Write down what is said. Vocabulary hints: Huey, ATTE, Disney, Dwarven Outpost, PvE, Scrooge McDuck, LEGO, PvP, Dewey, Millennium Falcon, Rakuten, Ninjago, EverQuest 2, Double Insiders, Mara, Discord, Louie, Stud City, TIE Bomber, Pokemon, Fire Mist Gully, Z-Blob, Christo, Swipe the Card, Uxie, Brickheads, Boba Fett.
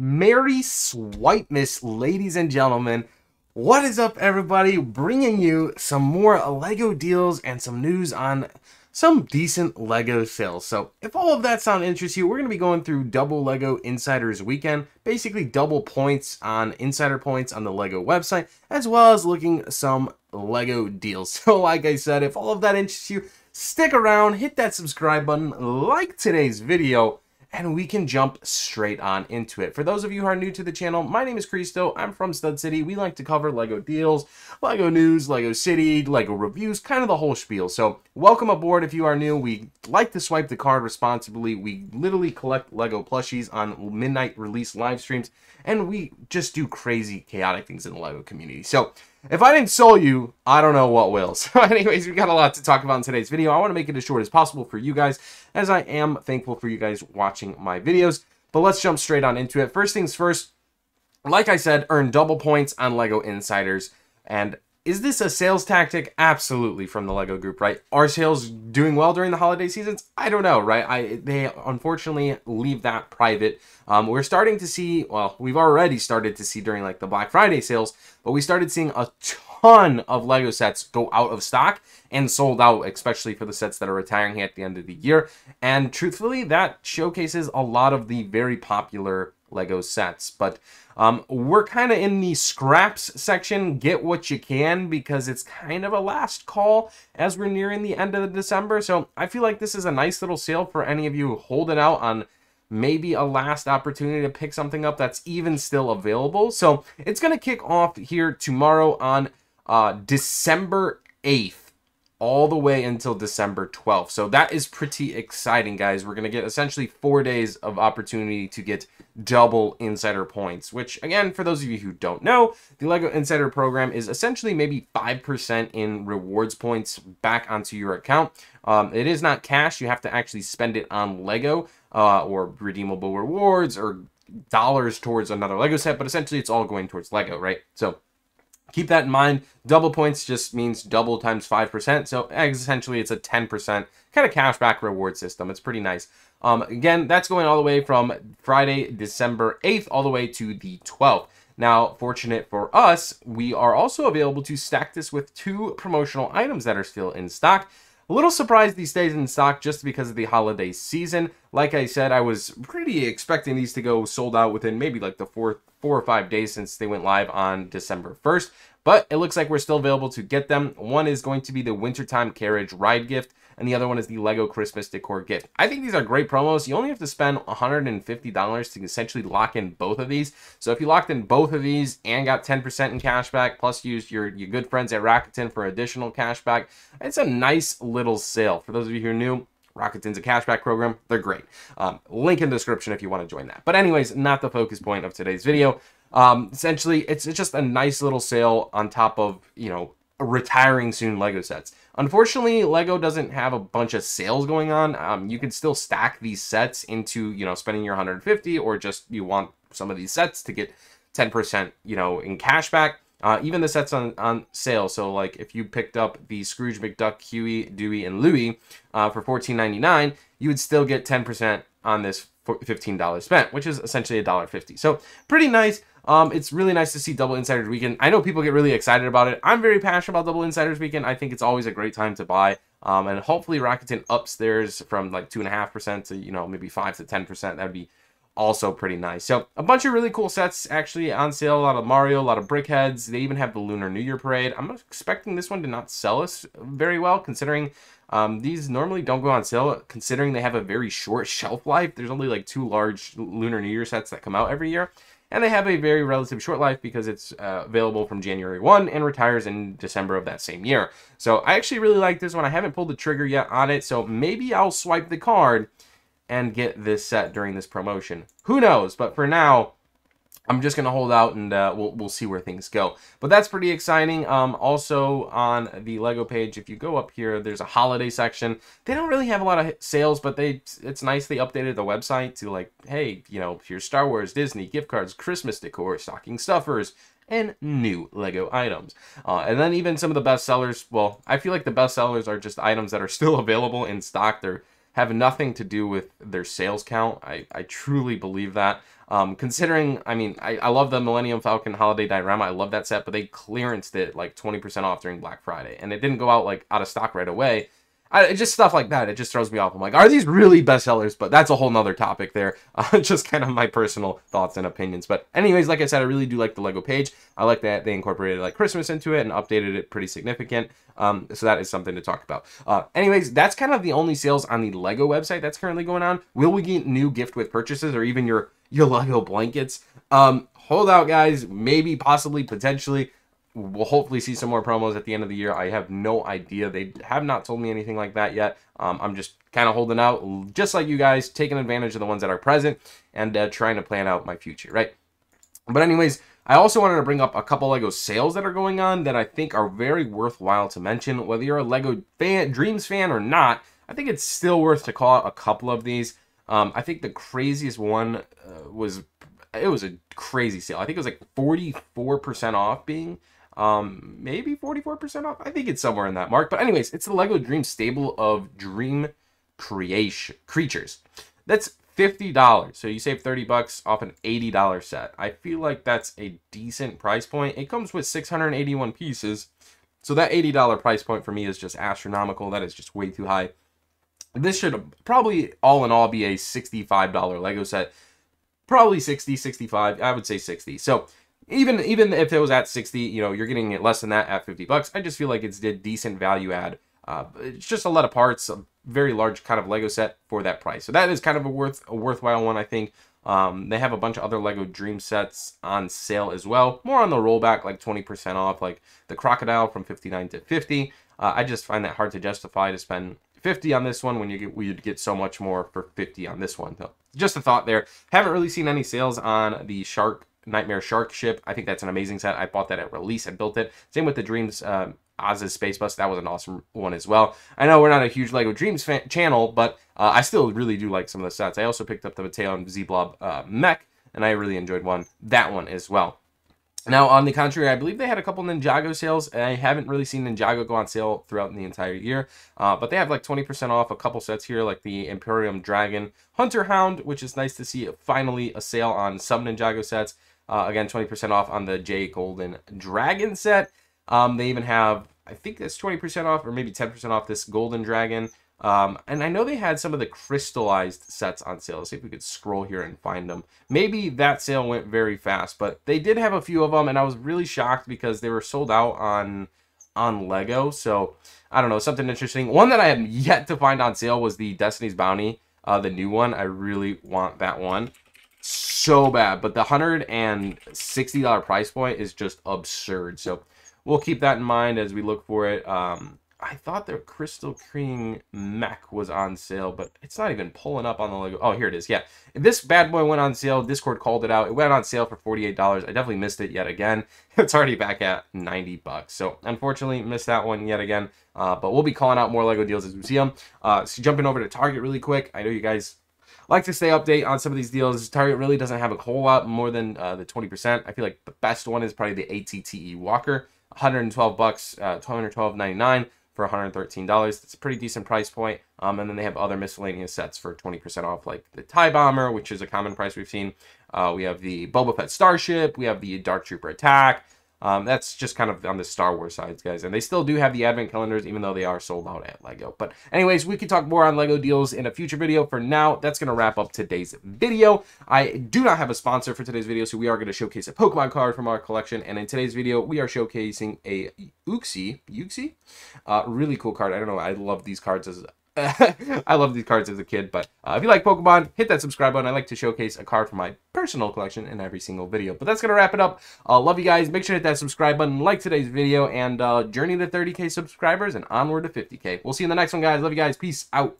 Merry Swipe-mas, ladies and gentlemen. What is up, everybody? Bringing you some more LEGO deals and some news on some decent LEGO sales. So if all of that sound interests you, we're going to be going through double LEGO Insiders Weekend, basically double points on insider points on the LEGO website, as well as looking some LEGO deals. So like I said, if all of that interests you, stick around, hit that subscribe button, like today's video, and we can jump straight on into it. For those of you who are new to the channel, my name is Christo. I'm from Stud City. We like to cover LEGO deals, LEGO news, LEGO City, LEGO reviews, kind of the whole spiel. So welcome aboard if you are new. We like to swipe the card responsibly. We literally collect LEGO plushies on midnight release live streams, and we just do crazy, chaotic things in the LEGO community. So if I didn't sell you, I don't know what will. So anyways, we got a lot to talk about in today's video. I want to make it as short as possible for you guys, as I am thankful for you guys watching my videos. But let's jump straight on into it. First things first, like I said, earn double points on LEGO Insiders. And is this a sales tactic? Absolutely, from the LEGO group, right? Are sales doing well during the holiday seasons? I don't know, right? They unfortunately leave that private. We're starting to see, well, we've already started to see during like the Black Friday sales, but we started seeing a ton of LEGO sets go out of stock and sold out, especially for the sets that are retiring at the end of the year. And truthfully, that showcases a lot of the very popular LEGO sets, but we're kind of in the scraps section. Get what you can, because it's kind of a last call as we're nearing the end of December. So I feel like this is a nice little sale for any of you holding out on maybe a last opportunity to pick something up that's even still available. So it's going to kick off here tomorrow on December 8th. All the way until December 12th. So that is pretty exciting, guys. We're going to get essentially 4 days of opportunity to get double insider points, which, again, for those of you who don't know, the LEGO Insider program is essentially maybe 5% in rewards points back onto your account. It is not cash. You have to actually spend it on LEGO or redeemable rewards or dollars towards another LEGO set, but essentially it's all going towards LEGO, right? So keep that in mind. Double points just means double times 5%. So essentially it's a 10% kind of cashback reward system. It's pretty nice. Again, that's going all the way from Friday, December 8th, all the way to the 12th. Now, fortunate for us, we are also available to stack this with 2 promotional items that are still in stock. A little surprised these stays in stock just because of the holiday season. Like I said, I was pretty expecting these to go sold out within maybe like the four or five days since they went live on December 1st. But it looks like we're still available to get them. One is going to be the Wintertime Carriage Ride gift, and the other one is the LEGO Christmas Decor gift. I think these are great promos. You only have to spend $150 to essentially lock in both of these. So if you locked in both of these and got 10% in cash back, plus used your good friends at Rakuten for additional cash back, it's a nice little sale. For those of you who are new, Rakuten's a cashback program. They're great. Link in the description if you want to join that. But anyways, not the focus point of today's video. Essentially, it's just a nice little sale on top of, you know, retiring soon LEGO sets. Unfortunately, LEGO doesn't have a bunch of sales going on. You can still stack these sets into, you know, spending your 150, or just you want some of these sets to get 10%, you know, in cashback. Even the sets on sale. So like if you picked up the Scrooge McDuck, Huey, Dewey, and Louie for $14.99, you would still get 10% on this $15 spent, which is essentially $1.50. So pretty nice. It's really nice to see Double Insiders Weekend. I know people get really excited about it. I'm very passionate about Double Insiders Weekend. I think it's always a great time to buy. And hopefully Rakuten ups theirs from like 2.5% to, you know, maybe 5 to 10%. That'd be also pretty nice. So a bunch of really cool sets actually on sale. A lot of Mario, a lot of Brickheads. They even have the Lunar New Year Parade. I'm expecting this one to not sell us very well, considering these normally don't go on sale, considering they have a very short shelf life. There's only like 2 large Lunar New Year sets that come out every year, and they have a very relative short life because it's available from January 1 and retires in December of that same year. So I actually really like this one. I haven't pulled the trigger yet on it, so maybe I'll swipe the card and get this set during this promotion. Who knows? But for now, I'm just gonna hold out, and we'll see where things go. But that's pretty exciting. Also on the LEGO page, if you go up here, there's a holiday section. They don't really have a lot of sales, but it's nice they updated the website to like, hey, you know, here's Star Wars, Disney, gift cards, Christmas decor, stocking stuffers, and new LEGO items. And then even some of the best sellers. Well, I feel like the best sellers are just items that are still available in stock. They're have nothing to do with their sales count. I truly believe that. Considering, I mean, I love the Millennium Falcon Holiday Diorama. I love that set, but they clearanced it like 20% off during Black Friday, and it didn't go out like out of stock right away. Just stuff like that. It just throws me off. I'm like, are these really bestsellers? But that's a whole nother topic there. Just kind of my personal thoughts and opinions. But anyways, like I said, I really do like the LEGO page. I like that they incorporated like Christmas into it and updated it pretty significant. So that is something to talk about. Anyways, that's kind of the only sales on the LEGO website that's currently going on. Will we get new gift with purchases or even your LEGO blankets? Hold out, guys. Maybe, possibly, potentially. We'll hopefully see some more promos at the end of the year. I have no idea. They have not told me anything like that yet. I'm just kind of holding out, just like you guys, taking advantage of the ones that are present and trying to plan out my future, right? But anyways, I also wanted to bring up a couple LEGO sales that are going on that I think are very worthwhile to mention. Whether you're a LEGO fan, Dreams fan or not, I think it's still worth to call out a couple of these. I think the craziest one was a crazy sale. I think it was like 44% off being... maybe 44% off. I think it's somewhere in that mark. But anyways, it's the LEGO Dream Stable of Dream Creation Creatures. That's $50. So you save 30 bucks off an $80 set. I feel like that's a decent price point. It comes with 681 pieces. So that $80 price point for me is just astronomical. That is just way too high. This should probably all in all be a $65 LEGO set. Probably 60, 65. I would say 60. So Even if it was at 60, you know, you're getting it less than that at 50 bucks. I just feel like it's did decent value add. It's just a lot of parts, a very large kind of LEGO set for that price. So that is kind of a worthwhile one, I think. They have a bunch of other LEGO Dream sets on sale as well. More on the rollback, like 20% off, like the Crocodile from 59 to 50. I just find that hard to justify to spend 50 on this one when you'd get so much more for 50 on this one. So just a thought there. Haven't really seen any sales on the Nightmare Shark ship. I think that's an amazing set. I bought that at release and built it. Same with the Dreams Oz's Space Bus. That was an awesome one as well. I know we're not a huge LEGO Dreams fan channel, but I still really do like some of the sets. I also picked up the Mateo and Z-Blob mech, and I really enjoyed that one as well. Now, on the contrary, I believe they had a couple Ninjago sales. I haven't really seen Ninjago go on sale throughout the entire year, but they have like 20% off a couple sets here, like the Imperium Dragon Hunter Hound, which is nice to see finally a sale on some Ninjago sets. Again, 20% off on the J Golden Dragon set. They even have, I think that's 20% off or maybe 10% off this Golden Dragon. And I know they had some of the crystallized sets on sale. Let's see if we could scroll here and find them. Maybe that sale went very fast, but they did have a few of them, and I was really shocked because they were sold out on LEGO. So, I don't know, something interesting. One that I have yet to find on sale was the Destiny's Bounty, the new one. I really want that one so bad, but the $160 price point is just absurd, so we'll keep that in mind as we look for it. I thought their Crystal King mech was on sale, but it's not even pulling up on the LEGO. Oh, here it is. Yeah, this bad boy went on sale. Discord called it out. It went on sale for $48. I definitely missed it yet again. It's already back at 90 bucks, so unfortunately missed that one yet again, but we'll be calling out more LEGO deals as we see them. So jumping over to Target really quick, I know you guys like to stay update on some of these deals. Target really doesn't have a whole lot more than the 20%. I feel like the best one is probably the ATTE Walker, 112 bucks, $212.99 for $113. That's a pretty decent price point. And then they have other miscellaneous sets for 20% off, like the TIE Bomber, which is a common price we've seen. We have the Boba Fett Starship. We have the Dark Trooper Attack. That's just kind of on the Star Wars sides, guys. And they still do have the advent calendars, even though they are sold out at LEGO. But anyways, we can talk more on LEGO deals in a future video. For now, that's going to wrap up today's video. I do not have a sponsor for today's video, so we are going to showcase a Pokemon card from our collection. And in today's video, we are showcasing a Uxie? Really cool card. I don't know. I love these cards as a kid, but if you like Pokemon, hit that subscribe button. I like to showcase a card from my personal collection in every single video. But that's gonna wrap it up. Love you guys. Make sure to hit that subscribe button, like today's video, and journey to 30K subscribers and onward to 50K. We'll see you in the next one, guys. Love you guys. Peace out.